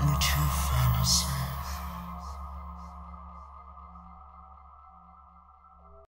into fantasy.